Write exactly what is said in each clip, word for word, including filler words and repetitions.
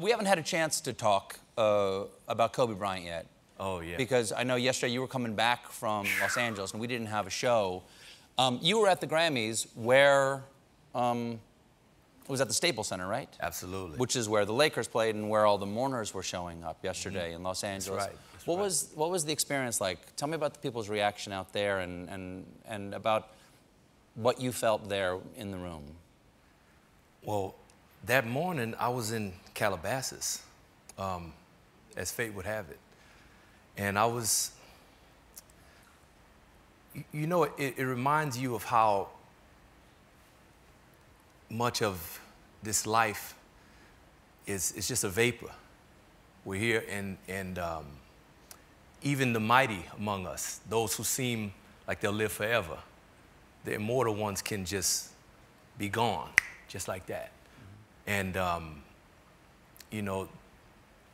we haven't had a chance to talk uh, about Kobe Bryant yet. Oh, yeah. Because I know yesterday you were coming back from Los Angeles and we didn't have a show. Um, you were at the Grammys where... Um, it was at the Staples Center, right? Absolutely. Which is where the Lakers played and where all the mourners were showing up yesterday mm-hmm. in Los Angeles. That's right. That's what right. was what was the experience like? Tell me about the people's reaction out there and and and about what you felt there in the room. Well, that morning I was in Calabasas, um, as fate would have it, and I was. You know, it, it reminds you of how much of this life is it's just a vapor. We're here, and, and um, even the mighty among us, those who seem like they'll live forever, the immortal ones can just be gone, just like that. Mm-hmm. And, um, you know,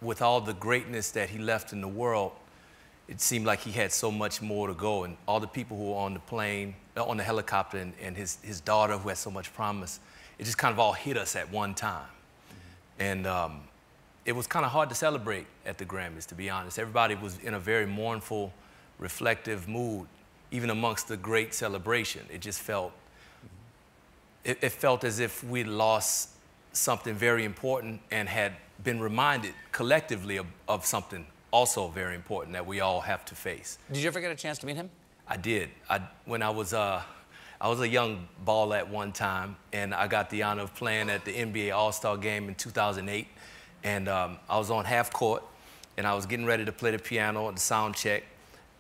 with all the greatness that he left in the world, it seemed like he had so much more to go, and all the people who were on the plane, on the helicopter, and, and his, his daughter who had so much promise, it just kind of all hit us at one time. Mm-hmm. And um, it was kind of hard to celebrate at the Grammys, to be honest. Everybody was in a very mournful, reflective mood, even amongst the great celebration. It just felt, mm-hmm. it, it felt as if we lost something very important and had been reminded collectively of, of something also very important that we all have to face. Did you ever get a chance to meet him? I did. I, when I was... Uh, I was a young ball at one time, and I got the honor of playing at the N B A All-Star Game in two thousand eight. And um, I was on half court, and I was getting ready to play the piano at the sound check.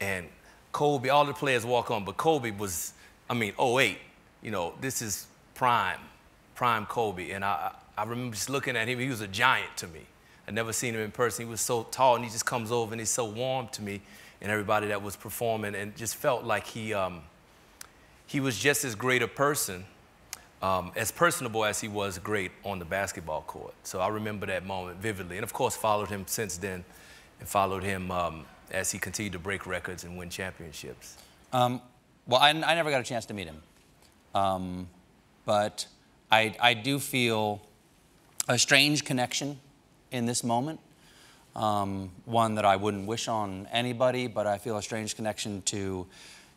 And Kobe, all the players walk on, but Kobe was, I mean, oh eight. You know, this is prime, prime Kobe. And I, I remember just looking at him. He was a giant to me. I'd never seen him in person. He was so tall, and he just comes over, and he's so warm to me and everybody that was performing, and just felt like he... Um, He was just as great a person, um, as personable as he was great on the basketball court. So I remember that moment vividly. And of course, followed him since then, and followed him um, as he continued to break records and win championships. Um, well, I, I never got a chance to meet him. Um, but I, I do feel a strange connection in this moment. Um, one that I wouldn't wish on anybody, but I feel a strange connection to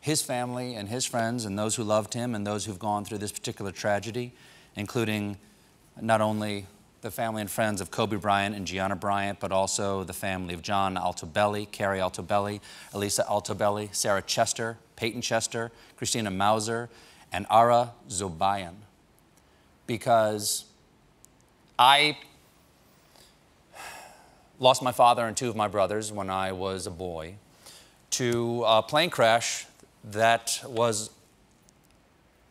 his family and his friends and those who loved him and those who've gone through this particular tragedy, including not only the family and friends of Kobe Bryant and Gianna Bryant, but also the family of John Altobelli, Carrie Altobelli, Elisa Altobelli, Sarah Chester, Peyton Chester, Christina Mauser, and Ara Zobayan. Because I lost my father and two of my brothers when I was a boy to a plane crash that was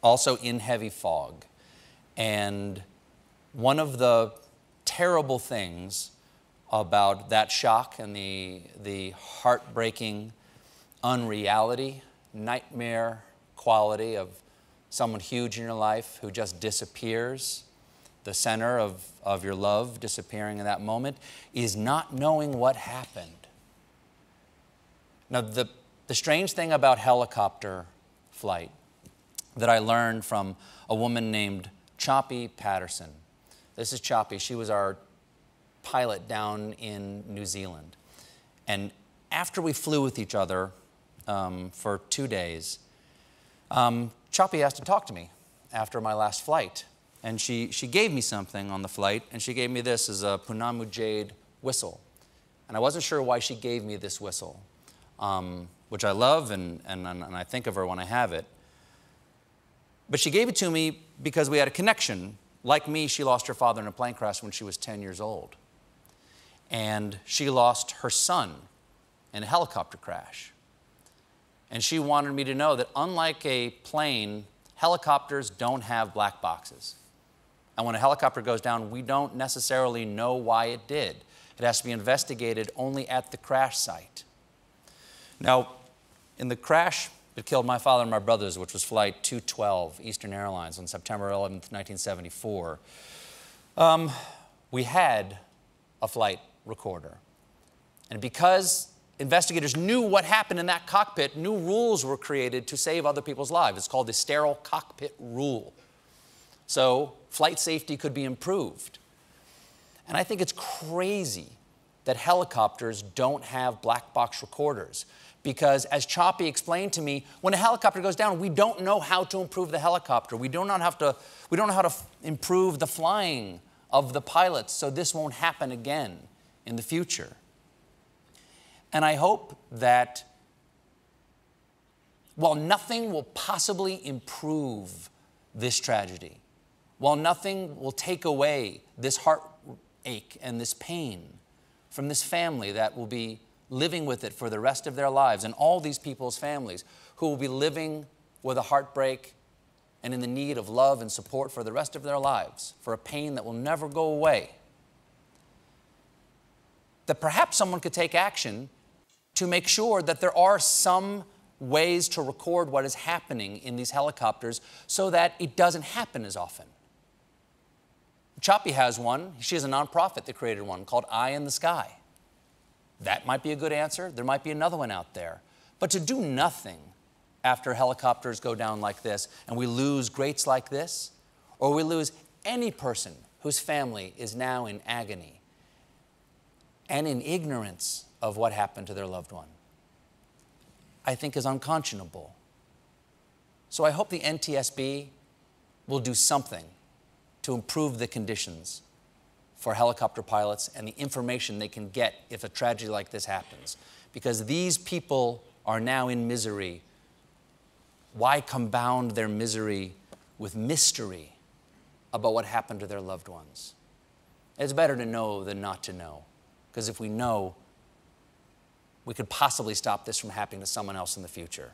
also in heavy fog. And one of the terrible things about that shock and the, the heartbreaking unreality, nightmare quality of someone huge in your life who just disappears, the center of, of your love disappearing in that moment, is not knowing what happened. Now, the The strange thing about helicopter flight that I learned from a woman named Choppy Patterson. This is Choppy. She was our pilot down in New Zealand. And after we flew with each other um, for two days, um, Choppy asked to talk to me after my last flight. And she, she gave me something on the flight, and she gave me this as a Punamu jade whistle. And I wasn't sure why she gave me this whistle. Um, which I love, and, and, and I think of her when I have it. But she gave it to me because we had a connection. Like me, she lost her father in a plane crash when she was ten years old. And she lost her son in a helicopter crash. And she wanted me to know that unlike a plane, helicopters don't have black boxes. And when a helicopter goes down, we don't necessarily know why it did. It has to be investigated only at the crash site. Now, in the crash that killed my father and my brothers, which was Flight two twelve, Eastern Airlines, on September eleventh, nineteen seventy-four, um, we had a flight recorder. And because investigators knew what happened in that cockpit, new rules were created to save other people's lives. It's called the sterile cockpit rule. So flight safety could be improved. And I think it's crazy that helicopters don't have black box recorders. Because as Choppy explained to me, when a helicopter goes down, we don't know how to improve the helicopter. We do not have to, we don't know how to f- improve the flying of the pilots, so this won't happen again in the future. And I hope that while nothing will possibly improve this tragedy, while nothing will take away this heartache and this pain from this family that will be living with it for the rest of their lives, and all these people's families who will be living with a heartbreak and in the need of love and support for the rest of their lives, for a pain that will never go away, that perhaps someone could take action to make sure that there are some ways to record what is happening in these helicopters so that it doesn't happen as often. Choppy has one. She has a nonprofit that created one called Eye in the Sky. That might be a good answer. There might be another one out there. But to do nothing after helicopters go down like this and we lose greats like this, or we lose any person whose family is now in agony and in ignorance of what happened to their loved one, I think is unconscionable. So I hope the N T S B will do something to improve the conditions for helicopter pilots and the information they can get if a tragedy like this happens. Because these people are now in misery. Why compound their misery with mystery about what happened to their loved ones? It's better to know than not to know. Because if we know, we could possibly stop this from happening to someone else in the future.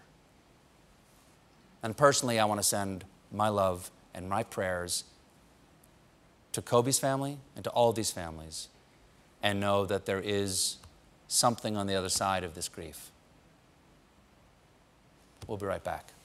And personally, I want to send my love and my prayers to Kobe's family and to all these families, and know that there is something on the other side of this grief. We'll be right back.